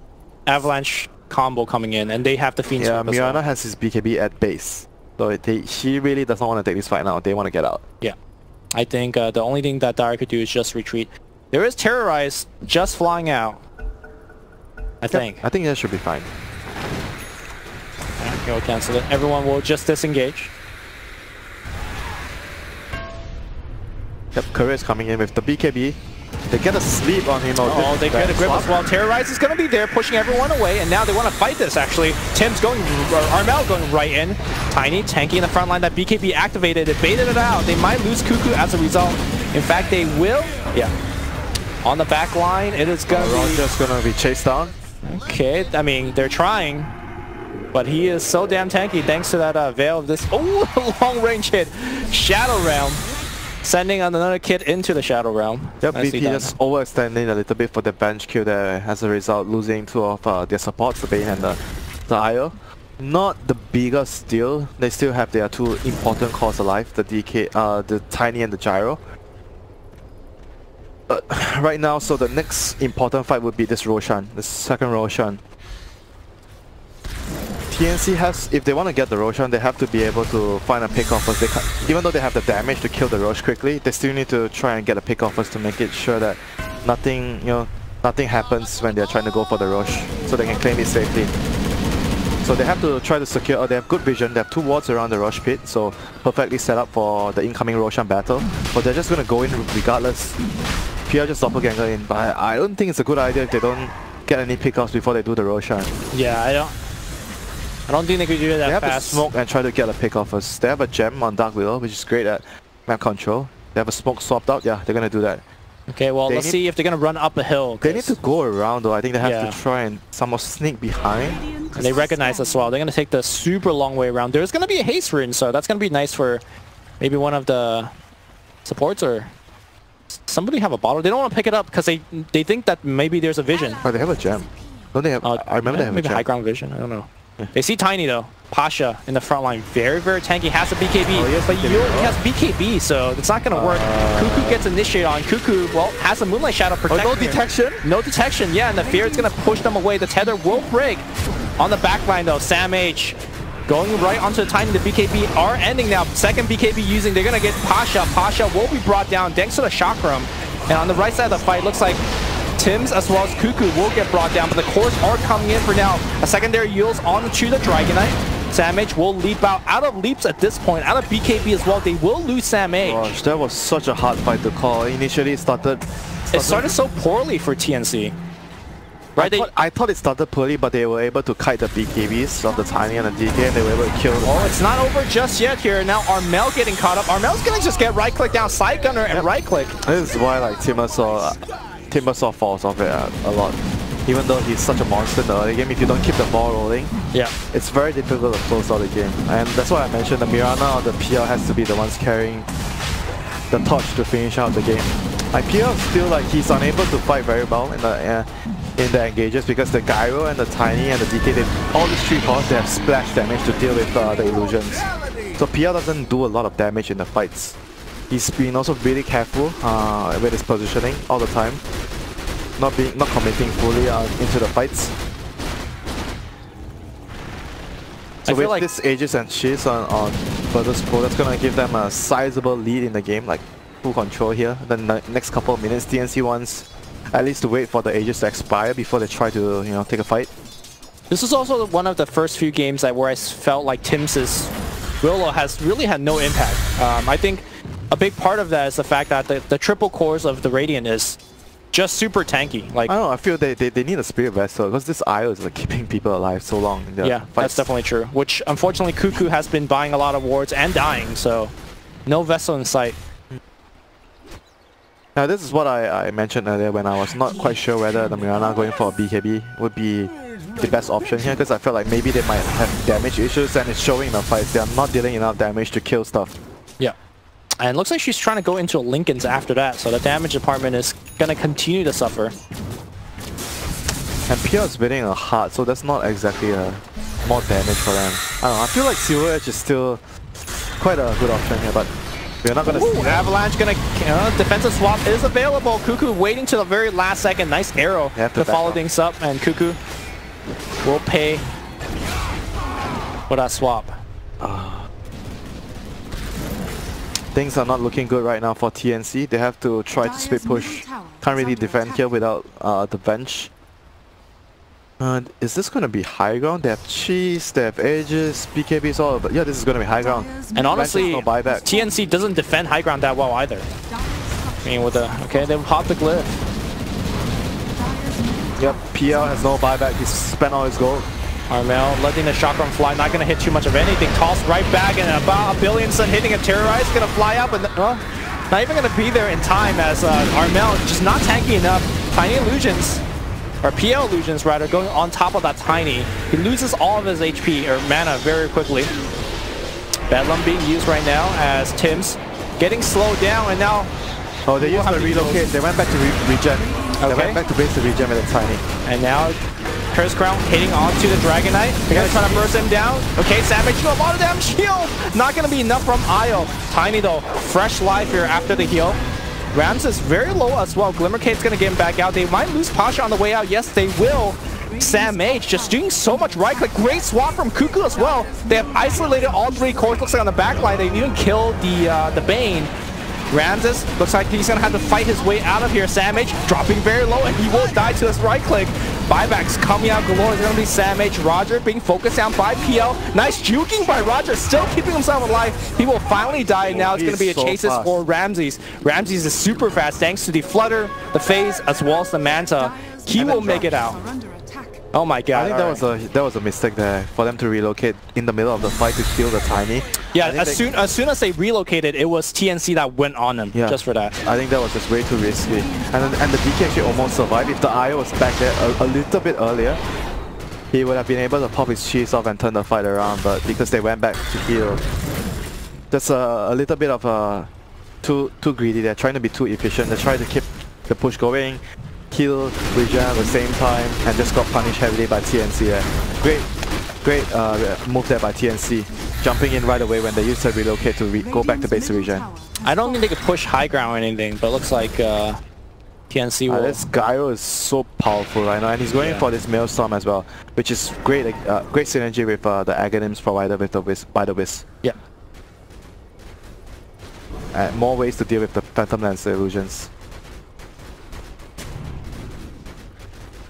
Avalanche combo coming in, and they have the Fiend. Yeah, Mirana has his BKB at base, so she really does not want to take this fight now. They want to get out. Yeah, I think the only thing that Dire could do is just retreat. There is Terrorize just flying out. I think that should be fine. Okay, we'll cancel it. Everyone will just disengage. Yep, Courier is coming in with the BKB. They get a sleep on him. Oh, they get a grip as well. Terrorize is going to be there, pushing everyone away, and now they want to fight this, actually. Armel going right in. Tiny, tanky in the front line. That BKB activated. It baited it out. They might lose Kuku as a result. In fact, they will. Yeah. On the back line, it is going to be... Roger's going to be chased down. Okay, I mean, they're trying. But he is so damn tanky thanks to that Veil of this... Oh, long-range hit. Shadow Realm. Sending another kid into the Shadow Realm. Yep, BP just overextending a little bit for the bench kill there, as a result losing two of their supports, the Bane and the Io. Not the biggest deal. They still have their two important cores alive, the DK, the Tiny and the Gyro. Right now, so the next important fight would be this Roshan, the second Roshan. TNC has, if they want to get the Roshan, they have to be able to find a pick-off first. They can't, even though they have the damage to kill the Rosh quickly, they still need to try and get a pick-off first to make it sure that nothing, you know, nothing happens when they're trying to go for the Rosh, so they can claim it safely. So they have to try to secure, they have good vision, they have two wards around the Rosh pit, so perfectly set up for the incoming Roshan battle. But they're just going to go in regardless. PR just doppelganger in, but I don't think it's a good idea if they don't get any pick-offs before they do the Roshan. Yeah, I don't think they could do it that fast. They have to smoke and try to get a pick off us. They have a gem on Dark Willow, which is great at map control. They have a smoke swapped out. Yeah, they're going to do that. Okay, well, let's see if they're going to run up a hill. They need to go around, though. I think they have to try and somehow sneak behind. And they recognize as well. They're going to take the super long way around. There's going to be a haste rune, so that's going to be nice for maybe one of the supports or... Somebody have a bottle. They don't want to pick it up because they think that maybe there's a vision. Oh, they have a gem. Don't they have... I remember they have a gem. Maybe high ground vision. I don't know. They see Tiny though. Pasha in the front line, very very tanky, has a BKB, but Yuri has BKB, so it's not gonna work. Kuku gets initiated on. Kuku, well, has a Moonlight Shadow protecting. Oh, no detection? No detection, yeah, and the fear is gonna push them away. The tether will break. On the back line though, Sam H going right onto the Tiny. The BKB are ending now. Second BKB using, they're gonna get Pasha. Pasha will be brought down thanks to the Chakram. And on the right side of the fight, looks like Tims as well as Kuku will get brought down, but the cores are coming in for now. A secondary Yule's on to the Dragon Knight. Sam H will leap out of Leaps at this point, out of BKB as well. They will lose Sam H. Gosh, that was such a hard fight to call. Initially it started so poorly for TNC. Right? I thought it started poorly, but they were able to kite the BKBs of the Tiny and the DK, and they were able to kill them. Oh, it's not over just yet here. Now Armel getting caught up. Armel's gonna just get right click down, side gunner and right click. This is why like Timbersaw falls off it a lot. Even though he's such a monster in the early game, if you don't keep the ball rolling, it's very difficult to close out the game. And that's why I mentioned the Mirana or the PR has to be the ones carrying the torch to finish out the game. I PR feel like he's unable to fight very well in the engages because the Gyro and the Tiny and the DK, all these three cores, they have splash damage to deal with the illusions. So PR doesn't do a lot of damage in the fights. He's been also really careful with his positioning all the time, not committing fully into the fights. So with like this Aegis and Shiz on Virtus Pro, that's gonna give them a sizable lead in the game, like full control here. Then the next couple of minutes, TNC wants at least to wait for the Aegis to expire before they try to, you know, take a fight. This is also one of the first few games that where I felt like Tim's Willow has really had no impact. I think a big part of that is the fact that the triple cores of the Radiant is just super tanky. Like, I don't know, I feel they need a Spirit Vessel because this Io is like keeping people alive so long. Yeah, that's definitely true. Which unfortunately Kuku has been buying a lot of wards and dying, so no Vessel in sight. Now this is what I mentioned earlier when I was not quite sure whether the Mirana going for a BKB would be the best option here, because I felt like maybe they might have damage issues, and it's showing in the fights. They are not dealing enough damage to kill stuff. Yeah. And looks like she's trying to go into Lincoln's after that, so the damage department is gonna continue to suffer. And Pierre's bidding a heart, so that's not exactly more damage for them. I don't know, I feel like Silver Edge is still quite a good option here, but we're not gonna see. Avalanche gonna defensive swap is available. Kuku waiting to the very last second. Nice arrow to follow things up, and Kuku will pay for that swap. Things are not looking good right now for TNC. They have to try to split push. Can't really defend here without the bench. Is this going to be high ground? They have cheese, they have Aegis, BKBs, all, but yeah, this is going to be high ground. And honestly, no buyback. TNC doesn't defend high ground that well either. I mean, with the... Okay, they pop the glyph. Yep, PL has no buyback. He's spent all his gold. Armel letting the chakram fly, not going to hit too much of anything. Toss right back, and about a billion stun hitting of Terrorize. Going to fly out, but well, not even going to be there in time as Armel just not tanky enough. Tiny illusions, or PL illusions rather, going on top of that Tiny. He loses all of his HP or mana very quickly. Bedlam being used right now as Tim's getting slowed down, and now... Oh, they used to relocate. They went back to regen. Okay. They went back to base to regen with a Tiny. And now... Curse Crown hitting onto the Dragon Knight. They're going to try to burst him down. Okay, Sam H a lot of damage heal. Not going to be enough from Io. Tiny though, fresh life here after the heal. Ramzes is very low as well. Glimmercade's going to get him back out. They might lose Pasha on the way out. Yes, they will. Sam H just doing so much right click. Great swap from Kuku as well. They have isolated all three cores. Looks like on the back line. They even killed the Bane. Ramzes looks like he's going to have to fight his way out of here. Sam H dropping very low, and he will die to this right click. Buybacks coming out galore. It's going to be Sam H. Roger being focused down by PL. Nice juking by Roger, still keeping himself alive. He will finally die. Now it's going to be a chases for Ramzes. Ramzes is super fast thanks to the flutter, the phase, as well as the manta. He will make it out. Oh my god. I think that was a mistake there for them to relocate in the middle of the fight to kill the Tiny. Yeah, as soon as they relocated, it was TNC that went on them just for that. I think that was just way too risky. And the DK actually almost survived. If the IO was back there a little bit earlier, he would have been able to pop his cheese off and turn the fight around, but because they went back to heal. That's a little bit of too greedy. They're trying to be too efficient. They're trying to keep the push going, heal, regen at the same time, and just got punished heavily by TNC there. Great move there by TNC, jumping in right away when they used to relocate to go back to base to regen. I don't think they could push high ground or anything, but looks like TNC will... this Gyro is so powerful right now, and he's going for this Maelstrom as well, which is great great synergy with the Aghanim's provider with the Wisp. Yeah. And more ways to deal with the Phantom Lancer illusions.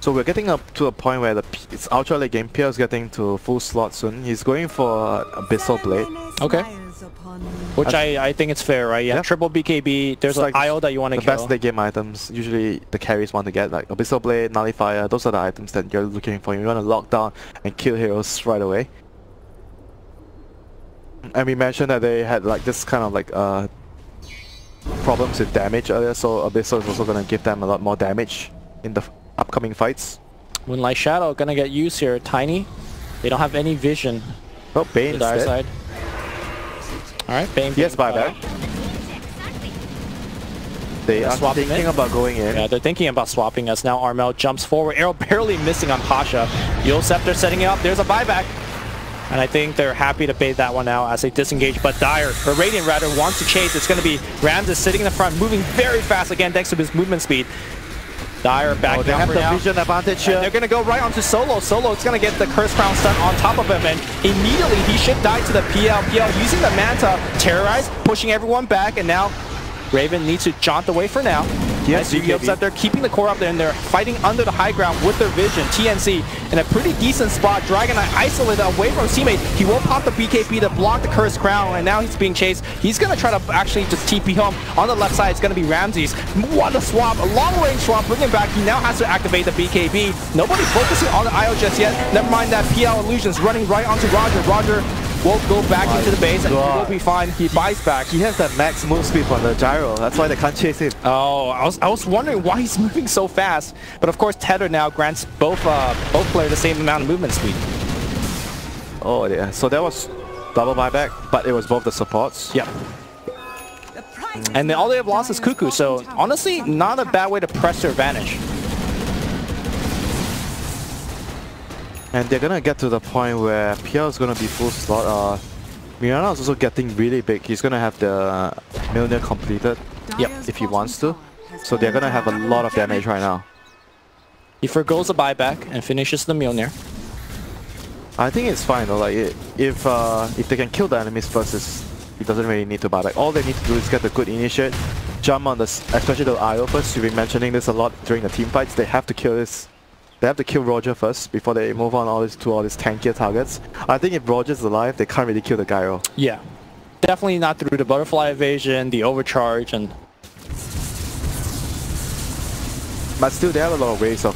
So we're getting up to a point where it's ultra late game. PL is getting to full slot soon. He's going for Abyssal Blade. Okay. Which I think it's fair, right? Yeah. Triple BKB. There's like an IO that you want to kill. The best late game items. Usually the carries want to get like Abyssal Blade, Nullifier. Those are the items that you're looking for. You want to lock down and kill heroes right away. And we mentioned that they had like this kind of like problems with damage earlier. So Abyssal is also going to give them a lot more damage in the upcoming fights. Moonlight Shadow gonna get used here. Tiny, they don't have any vision. Oh, Bane side. All right, Bane. Yes, buyback. They are thinking about going in. Yeah, they're thinking about swapping us now. Armel jumps forward. Arrow barely missing on Pasha. Yo Scepter setting it up. There's a buyback, and I think they're happy to bait that one out as they disengage. But Dire, or Radiant rather, wants to chase. It's gonna be Ramzes sitting in the front, moving very fast again thanks to his movement speed. Dire back down. They have the vision advantage here. They're going to go right onto Solo. Solo is going to get the Curse Crown stun on top of him, and immediately he should die to the PL. PL using the Manta, Terrorize, pushing everyone back, and now Raven needs to jaunt away for now. Yes, nice up there, keeping the core up there, and they're fighting under the high ground with their vision. TNC in a pretty decent spot. Dragon Knight isolated away from his teammate. He will pop the BKB to block the Curse Crown, and now he's being chased. He's going to try to actually just TP home. On the left side, it's going to be Ramzes. What a swap. A long-range swap. Bring him back. He now has to activate the BKB. Nobody focusing on the IO just yet. Never mind that PL illusions running right onto Roger. Roger won't go back into the base, and he will be fine. He buys back. He has that max move speed on the gyro. That's why they can't chase it. Oh, I was wondering why he's moving so fast. But of course, Tether now grants both players the same amount of movement speed. Oh yeah. So that was double buyback, but it was both the supports. Yep. And then all they have lost is Kuku. So honestly, not a bad way to press their advantage. And they're gonna get to the point where PL is gonna be full slot. Mirana is also getting really big. He's gonna have the Milner completed. Yep. If he wants to. So they're gonna have a lot of damage right now. He forgoes a buyback and finishes the Milner. I think it's fine though. Like if they can kill the enemies first, it doesn't really need to buyback. All they need to do is get the good initiate, jump on this, especially the IO first. We've been mentioning this a lot during the team fights. They have to kill this. They have to kill Roger first before they move on to all these tankier targets. I think if Roger's alive, they can't really kill the Gyro. Yeah. Definitely not through the butterfly evasion, the overcharge, and But still, they have a lot of ways of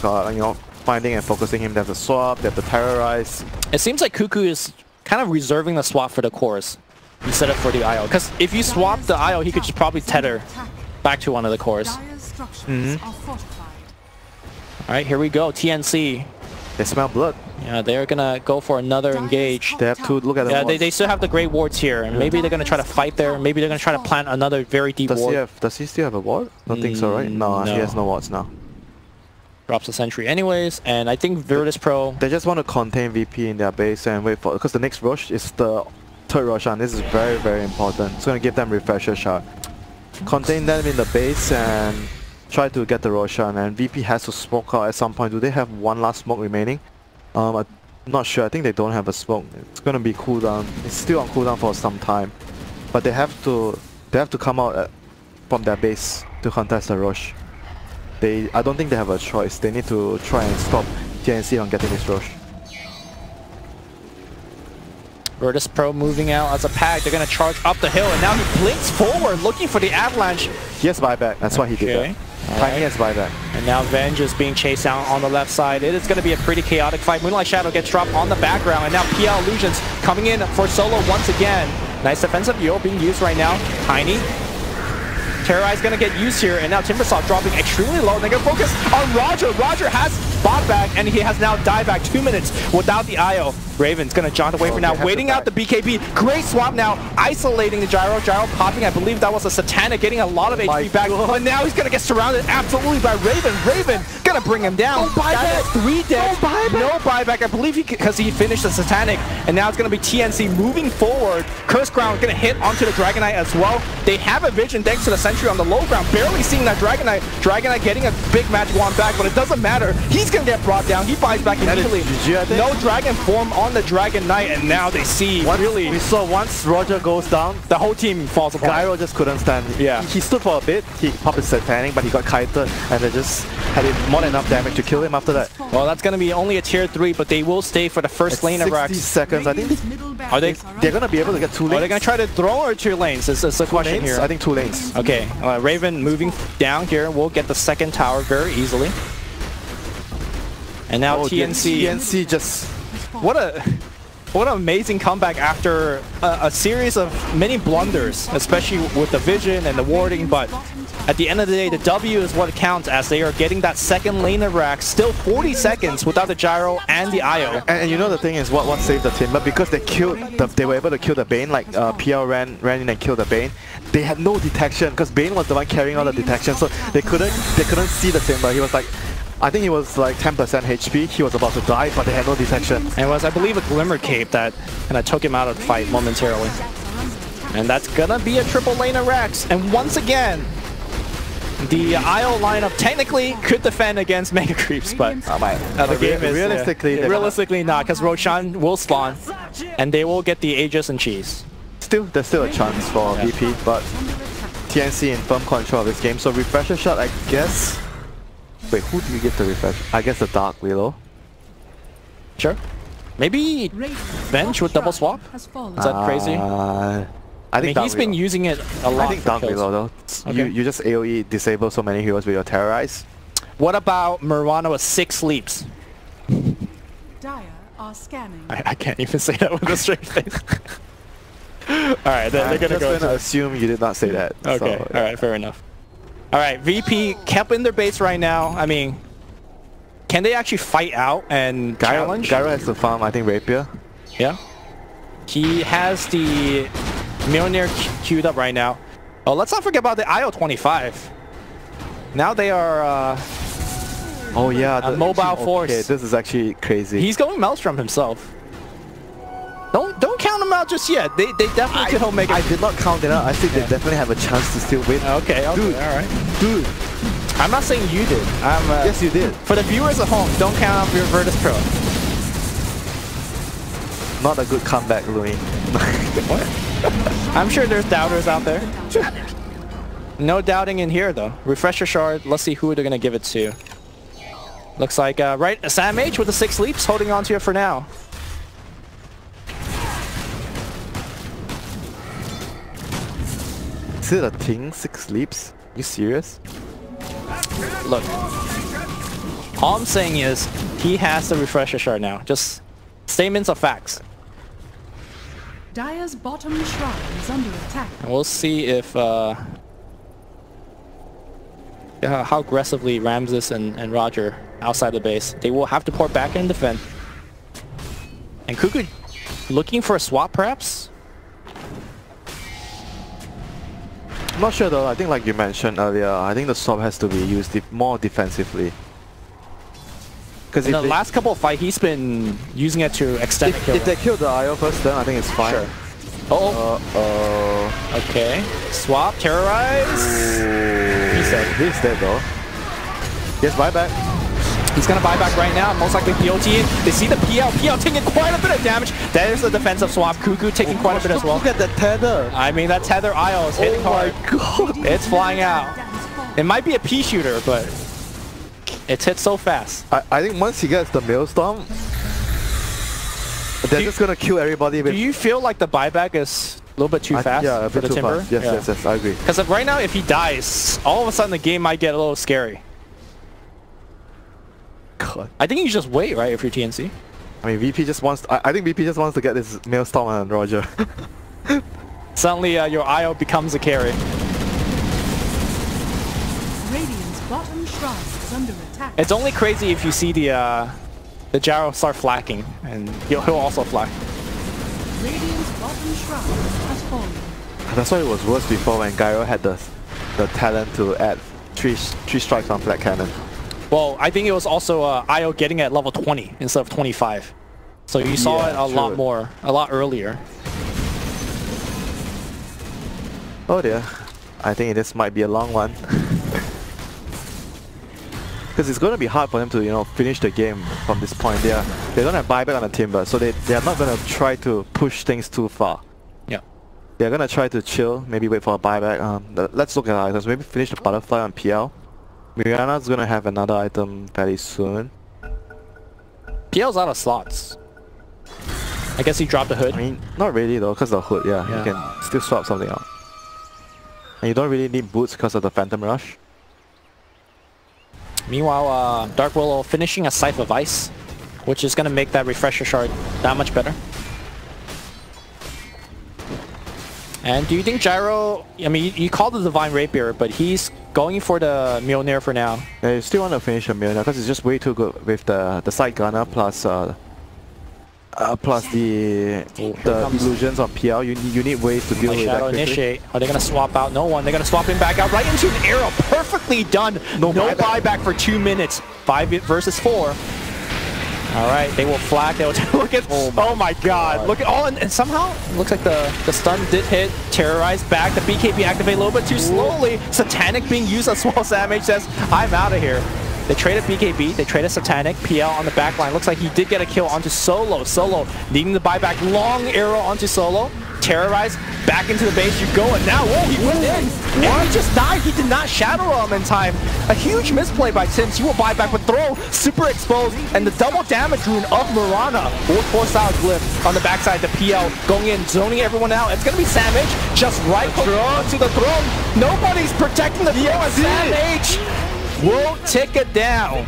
finding and focusing him. They have the swap, they have the terrorize. It seems like Kuku is kind of reserving the swap for the cores instead of for the IO. Because if you swap the IO, he could just probably tether back to one of the cores. Alright, here we go. TNC. They smell blood. Yeah, they're gonna go for another engage. They have to look at them. Yeah, they still have the Great Wards here. And maybe they're gonna try to fight there. Maybe they're gonna try to plant another very deep ward. Does he still have a ward? Don't think so, right? No, he has no wards now. Drops a sentry anyways, and I think Virtus Pro... They just want to contain VP in their base and wait for... Because the next rush is the third Roshan. This is very, very important. It's gonna give them refresher shot. Contain them in the base and try to get the Roshan, and VP has to smoke out at some point. Do they have one last smoke remaining? I'm not sure. I think they don't have a smoke. It's gonna be cooldown. It's still on cooldown for some time, but they have to come out from their base to contest the rush. I don't think they have a choice. They need to try and stop TNC on getting this rush. Virtus Pro moving out as a pack. They're gonna charge up the hill, and now he blinks forward, looking for the avalanche. He has buyback. That's why he did that. Tiny has buyback. And now Venge is being chased out on the left side. It is going to be a pretty chaotic fight. Moonlight Shadow gets dropped on the background, and now PL Illusions coming in for Solo once again. Nice defensive Yo being used right now. Tiny. Terrorize going to get used here, and now Timbersaw dropping extremely low. They're going to focus on Roger. Roger has bought back, and he has now died back 2 minutes without the IO. Raven's going to jaunt away for now, waiting out the BKB. Great swap now, isolating the Gyro. Gyro popping, I believe that was a Satanic, getting a lot of HP back. But now he's going to get surrounded absolutely by Raven. Raven going to bring him down. No buyback. 3 dead. No buyback. No buyback. I believe because he finished the Satanic. And now it's going to be TNC moving forward. Curse Ground going to hit onto the Dragon Knight as well. They have a vision thanks to the sentry on the low ground. Barely seeing that Dragon Knight. Dragon Knight getting a big magic wand back, but it doesn't matter. He's going to get brought down. He buys back immediately. No Dragon form on the Dragon Knight, and now they see we saw once Roger goes down, the whole team falls apart. Gyro just couldn't stand. Yeah, he stood for a bit, he popped his Satanic, but he got kited, and they just had him more than enough damage to kill him after that. Well, that's gonna be only a tier 3, but they will stay for the first lane of Rax. 60 seconds, I think. They're gonna be able to get 2 lanes. Are they gonna try to throw or 2 lanes? It's a question here. I think 2 lanes. Okay, Raven moving down here. We'll get the second tower very easily. And now TNC just... What an amazing comeback after a series of many blunders, especially with the vision and the warding, but at the end of the day, the W is what counts, as they are getting that second lane of Rax, still 40 seconds without the Gyro and the IO. And you know the thing is, what saved the Timber, because they were able to kill the Bane, like PL ran in and killed the Bane. They had no detection, because Bane was the one carrying all the detection, so they couldn't see the Timber. He was like... I think he was like 10% HP, he was about to die, but they had no detection. And it was, I believe, a Glimmer Cape that kind of took him out of the fight momentarily. And that's gonna be a triple lane of Rax. And once again, the IO lineup technically could defend against Mega Creeps, but realistically not, because Roshan will spawn, and they will get the Aegis and cheese. There's still a chance for VP, but TNC in firm control of this game, so refresher shot, I guess. Wait, who do you get the refresh? I guess the Dark Willow. Sure. Maybe Venge with double swap? Is that crazy? I mean, he's been using it a lot. I think Dark Willow though. Okay. You just AoE disable so many heroes with your Terrorize. What about Mirana with 6 leaps? Dire are scanning. I can't even say that with a straight face. Alright, they're gonna go. I'm gonna assume you did not say that. Okay, so, alright, fair enough. Alright, VP kept in their base right now. I mean, can they actually fight out and challenge? Gyro has to farm, I think, Rapier. Yeah. He has the Millionaire queued up right now. Oh, let's not forget about the IO-25. Now they are... oh yeah, the mobile force. Okay, this is actually crazy. He's going Maelstrom himself. Don't count them out just yet. They definitely could Omega. I did not count it out. I think they definitely have a chance to still win. Okay, dude, all right. Dude. I'm not saying you did. I'm yes, you did. For the viewers at home, don't count out your Virtus Pro. Not a good comeback, Louis. What? I'm sure there's doubters out there. No doubting in here, though. Refresher shard. Let's see who they're going to give it to. Looks like, Sam H with the 6 leaps, holding on to it for now. Is it a thing? 6 leaps? Are you serious? Look, All I'm saying is, he has the refresher shard now. Just statements of facts. Dire's bottom shrine is under attack. And we'll see if how aggressively Ramzes and Roger outside the base. They will have to port back and defend. And Kuku looking for a swap perhaps? I'm not sure though, I think like you mentioned earlier, I think the swap has to be used more defensively. Because in the last couple of fights, he's been using it to extend the kill. If they kill the IO first, then I think it's fine. Sure. Uh-oh. Okay. Swap, terrorize. He's dead. He's dead though. Yes, buyback. He's gonna buy back right now, most likely POT in. They see the PL. PL taking quite a bit of damage. There's the defensive swap. Kuku taking quite a bit as well. Look at the tether. I mean, that tether IO is hitting hard. Oh my god. It's flying out. It might be a pea shooter, but it's hit so fast. I think once he gets the Maelstrom, they're just gonna kill everybody. Do you feel like the buyback is a little bit too fast for the Timber? Fast. Yes, I agree. Because right now, if he dies, all of a sudden the game might get a little scary. God. I think you just wait, right, if you're TNC? I mean, VP just wants... I think VP just wants to get this Maelstrom on Roger. Suddenly, your IO becomes a carry. Radiant's bottom shrine is under attack. It's only crazy if you see the Gyro start flacking, and he'll also flack. Radiant's bottom shrine has fallen. That's why it was worse before when Gyro had the talent to add three strikes on Black Cannon. Well, I think it was also IO getting at level 20 instead of 25. So you saw it a lot earlier. Oh dear. I think this might be a long one. Because it's going to be hard for them to, you know, finish the game from this point. They're going to buy back on the Timber, so they're not going to try to push things too far. Yeah. They're going to try to chill, maybe wait for a buyback. Let's look at our items. Maybe finish the Butterfly on PL. Mirana's gonna have another item very soon. PL's out of slots. I guess he dropped the hood. I mean, not really though, because the hood, yeah. You can still swap something out. And you don't really need boots because of the Phantom Rush. Meanwhile, Dark Willow finishing a Scythe of Ice, which is gonna make that Refresher Shard that much better. And do you think Gyro, I mean, you call the Divine Rapier, but he's going for the Mjolnir for now. Yeah, you still want to finish the Mjolnir because it's just way too good with the side gunner plus the illusions on PL. You need ways to deal with that quickly. Initiate. Are they going to swap out? No one. They're going to swap him back out right into an arrow. Perfectly done. No buyback for 2 minutes. 5 versus 4. All right, they will flag. They will look at. Oh my god! Look at and somehow it looks like the stun did hit. Terrorize back. The BKB activate a little bit too slowly. Satanic being used as well. Sam H says, "I'm out of here." They traded BKB. They traded Satanic. PL on the back line. Looks like he did get a kill onto Solo. Solo needing the buyback. Long arrow onto Solo. Terrorize back into the base. You go and now. Whoa! He went in. And he just died. He did not shadow him in time. A huge misplay by Sims. He will buy back with throw, super exposed, and the double damage rune of Mirana will force out Glyph on the backside. The PL going in, zoning everyone out. It's gonna be Sam H just right to the throne. Nobody's protecting the throne. Yes, Sam H will tick it down.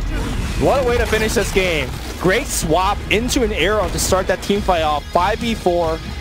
What a way to finish this game. Great swap into an arrow to start that team fight off. 5v4.